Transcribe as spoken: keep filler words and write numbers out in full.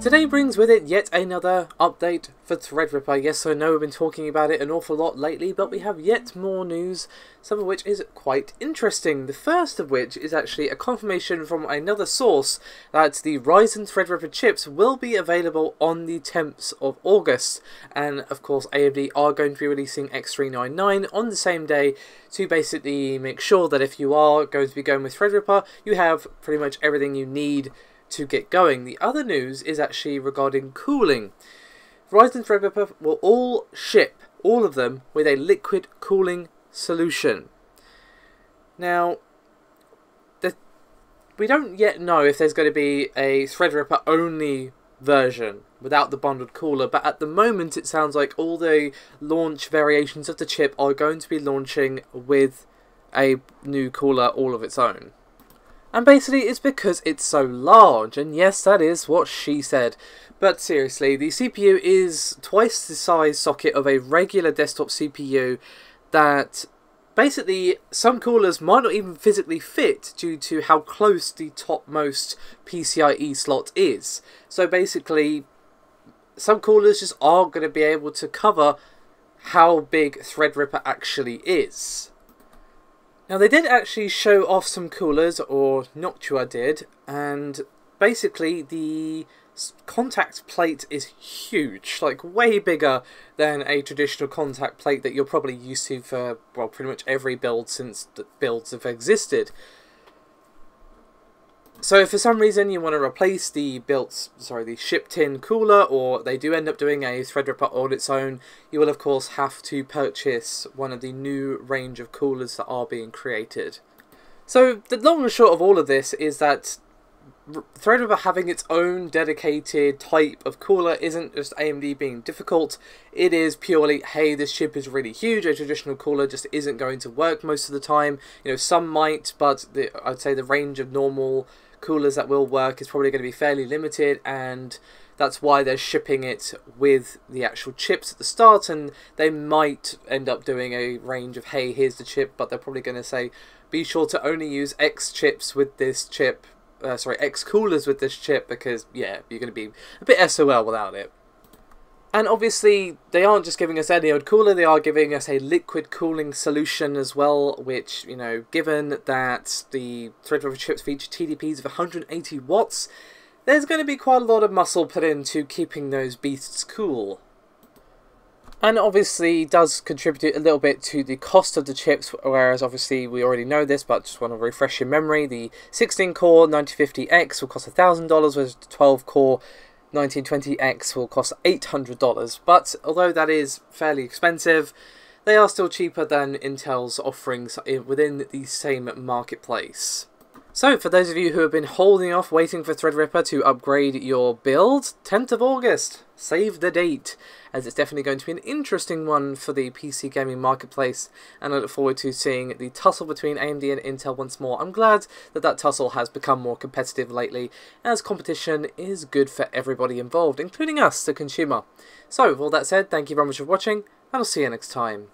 Today brings with it yet another update for Threadripper. Yes, I know we've been talking about it an awful lot lately, but we have yet more news, some of which is quite interesting. The first of which is actually a confirmation from another source that the Ryzen Threadripper chips will be available on the tenth of August. And of course, A M D are going to be releasing X three ninety-nine on the same day to basically make sure that if you are going to be going with Threadripper, you have pretty much everything you need to get going. The other news is actually regarding cooling. Ryzen Threadripper will all ship, all of them, with a liquid cooling solution. Now, the, we don't yet know if there's going to be a Threadripper only version without the bundled cooler, but at the moment it sounds like all the launch variations of the chip are going to be launching with a new cooler all of its own. And basically it's because it's so large, and yes, that is what she said. But seriously, the C P U is twice the size socket of a regular desktop C P U that basically some coolers might not even physically fit due to how close the topmost P C I E slot is. So basically, some coolers just aren't going to be able to cover how big Threadripper actually is. Now, they did actually show off some coolers, or Noctua did, and basically the contact plate is huge, like way bigger than a traditional contact plate that you're probably used to for, well, pretty much every build since the builds have existed. So if for some reason you want to replace the built, sorry, the shipped-in cooler, or they do end up doing a Threadripper on its own, you will of course have to purchase one of the new range of coolers that are being created. So the long and short of all of this is that Threadripper having its own dedicated type of cooler isn't just A M D being difficult, it is purely, hey, this chip is really huge, a traditional cooler just isn't going to work most of the time. You know, some might, but the, I'd say the range of normal coolers that will work is probably going to be fairly limited, and that's why they're shipping it with the actual chips at the start. And they might end up doing a range of, hey, here's the chip, but they're probably going to say, be sure to only use X chips with this chip, uh, sorry, X coolers with this chip, because yeah, you're going to be a bit S O L without it. And obviously, they aren't just giving us any old cooler, they are giving us a liquid cooling solution as well, which, you know, given that the Threadripper chips feature T D Ps of one hundred eighty watts, there's going to be quite a lot of muscle put into keeping those beasts cool. And obviously does contribute a little bit to the cost of the chips, whereas obviously we already know this, but just want to refresh your memory, the sixteen core nineteen fifty X will cost one thousand dollars, whereas the twelve core nineteen twenty X will cost eight hundred dollars, but although that is fairly expensive, they are still cheaper than Intel's offerings within the same marketplace. So for those of you who have been holding off waiting for Threadripper to upgrade your build, tenth of August, save the date, as it's definitely going to be an interesting one for the P C gaming marketplace, and I look forward to seeing the tussle between A M D and Intel once more. I'm glad that that tussle has become more competitive lately, as competition is good for everybody involved, including us, the consumer. So with all that said, thank you very much for watching, and I'll see you next time.